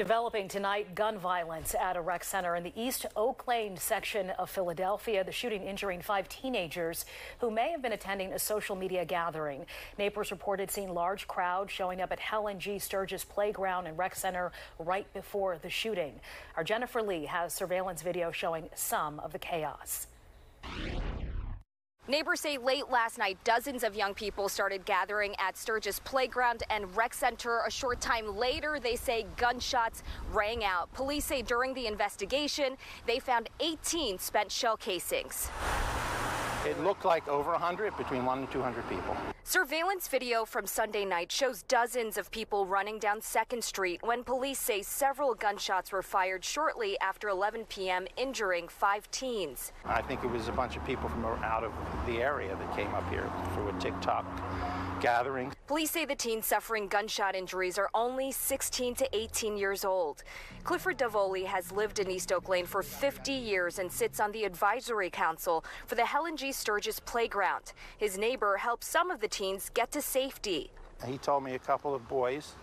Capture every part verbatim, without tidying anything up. Developing tonight, gun violence at a rec center in the East Oak Lane section of Philadelphia. The shooting injuring five teenagers who may have been attending a social media gathering. Neighbors reported seeing large crowds showing up at Helen G. Sturgis Playground and Rec Center right before the shooting. Our Jennifer Lee has surveillance video showing some of the chaos. Neighbors say late last night, dozens of young people started gathering at Sturgis Playground and Rec Center. A short time later, they say gunshots rang out. Police say during the investigation, they found eighteen spent shell casings. It looked like over one hundred, between one and two hundred people. Surveillance video from Sunday night shows dozens of people running down second street when police say several gunshots were fired shortly after eleven p m, injuring five teens. I think it was a bunch of people from out of the area that came up here through a TikTok gathering. Police say the teens suffering gunshot injuries are only sixteen to eighteen years old. Clifford Davoli has lived in East Oak Lane for fifty years and sits on the advisory council for the Helen G. Sturgis Playground. His neighbor helped some of the teens get to safety. He told me a couple of boys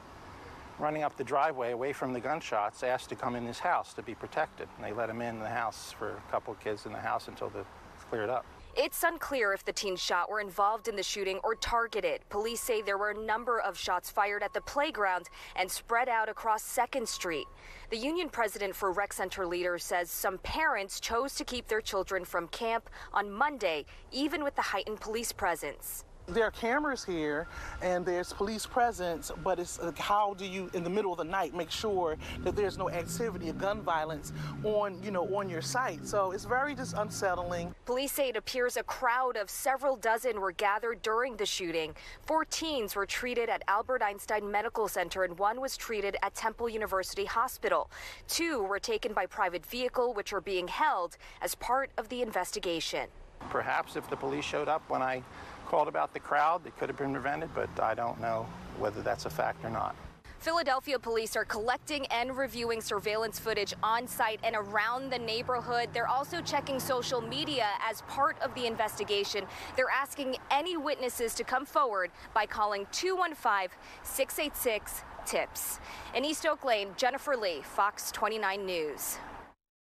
running up the driveway away from the gunshots asked to come in his house to be protected. And they let him in the house for a couple of kids in the house until it's cleared up. It's unclear if the teens shot were involved in the shooting or targeted. Police say there were a number of shots fired at the playground and spread out across second street. The union president for Rec Center leaders says some parents chose to keep their children from camp on Monday, even with the heightened police presence. There are cameras here and there's police presence, but it's uh, how do you, in the middle of the night, make sure that there's no activity of gun violence on, you know, on your site. So it's very just unsettling. Police say it appears a crowd of several dozen were gathered during the shooting. Four teens were treated at Albert Einstein Medical Center and one was treated at Temple University Hospital. Two were taken by private vehicle, which are being held as part of the investigation. Perhaps if the police showed up when I called about the crowd, it could have been prevented, but I don't know whether that's a fact or not. Philadelphia police are collecting and reviewing surveillance footage on site and around the neighborhood. They're also checking social media as part of the investigation. They're asking any witnesses to come forward by calling two one five, six eight six, TIPS. In East Oak Lane, Jennifer Lee, Fox twenty-nine News.